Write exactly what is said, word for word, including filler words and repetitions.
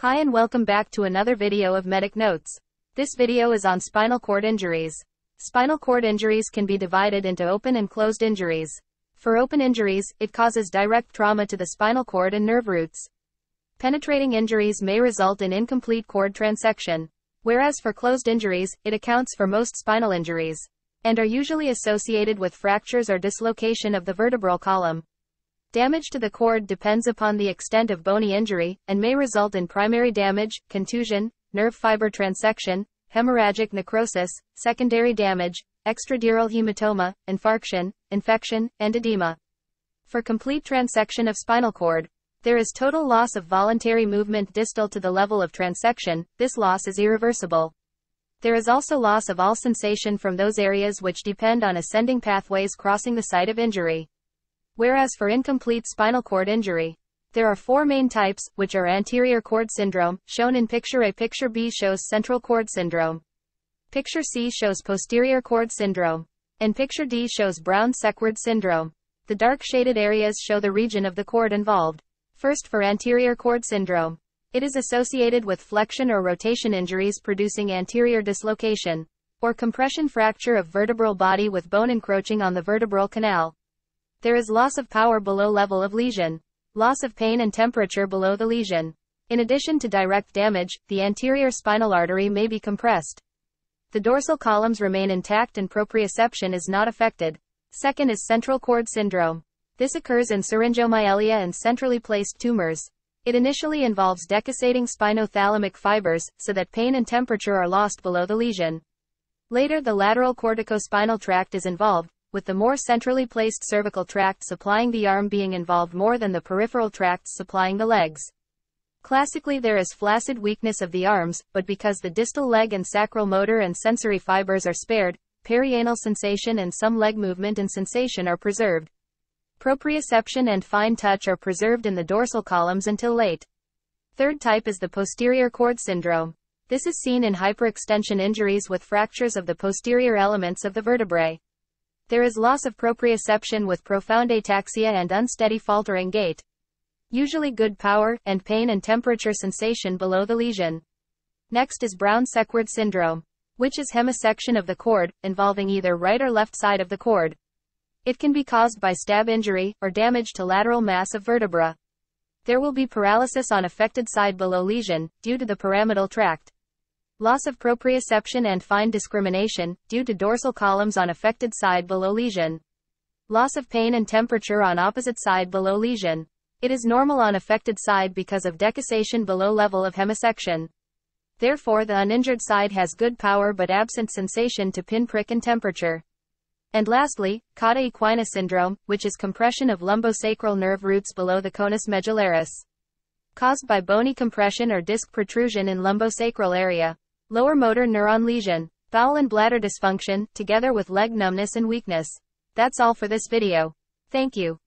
Hi and welcome back to another video of Medic Notes. This video is on spinal cord injuries. Spinal cord injuries can be divided into open and closed injuries. For open injuries, it causes direct trauma to the spinal cord and nerve roots. Penetrating injuries may result in incomplete cord transection, whereas for closed injuries, it accounts for most spinal injuries, and are usually associated with fractures or dislocation of the vertebral column. Damage to the cord depends upon the extent of bony injury, and may result in primary damage, contusion, nerve fiber transection, hemorrhagic necrosis, secondary damage, extradural hematoma, infarction, infection, and edema. For complete transection of spinal cord, there is total loss of voluntary movement distal to the level of transection. This loss is irreversible. There is also loss of all sensation from those areas which depend on ascending pathways crossing the site of injury. Whereas for incomplete spinal cord injury, there are four main types, which are anterior cord syndrome, shown in picture A. Picture B shows central cord syndrome. Picture C shows posterior cord syndrome. And picture D shows Brown-Séquard syndrome. The dark shaded areas show the region of the cord involved. First, for anterior cord syndrome. It is associated with flexion or rotation injuries producing anterior dislocation, or compression fracture of vertebral body with bone encroaching on the vertebral canal. There is loss of power below level of lesion, loss of pain and temperature below the lesion. In addition to direct damage, the anterior spinal artery may be compressed. The dorsal columns remain intact and proprioception is not affected. Second is central cord syndrome. This occurs in syringomyelia and centrally placed tumors. It initially involves decussating spinothalamic fibers, so that pain and temperature are lost below the lesion. Later, the lateral corticospinal tract is involved, with the more centrally placed cervical tract supplying the arm being involved more than the peripheral tracts supplying the legs. Classically, there is flaccid weakness of the arms, but because the distal leg and sacral motor and sensory fibers are spared, perianal sensation and some leg movement and sensation are preserved. Proprioception and fine touch are preserved in the dorsal columns until late. Third type is the posterior cord syndrome. This is seen in hyperextension injuries with fractures of the posterior elements of the vertebrae. There is loss of proprioception with profound ataxia and unsteady faltering gait. Usually good power, and pain and temperature sensation below the lesion. Next is Brown-Séquard syndrome, which is hemisection of the cord, involving either right or left side of the cord. It can be caused by stab injury, or damage to lateral mass of vertebra. There will be paralysis on affected side below lesion, due to the pyramidal tract. Loss of proprioception and fine discrimination, due to dorsal columns on affected side below lesion. Loss of pain and temperature on opposite side below lesion. It is normal on affected side because of decussation below level of hemisection. Therefore, the uninjured side has good power but absent sensation to pinprick and temperature. And lastly, cauda equina syndrome, which is compression of lumbosacral nerve roots below the conus medullaris, caused by bony compression or disc protrusion in lumbosacral area. Lower motor neuron lesion, bowel and bladder dysfunction, together with leg numbness and weakness. That's all for this video. Thank you.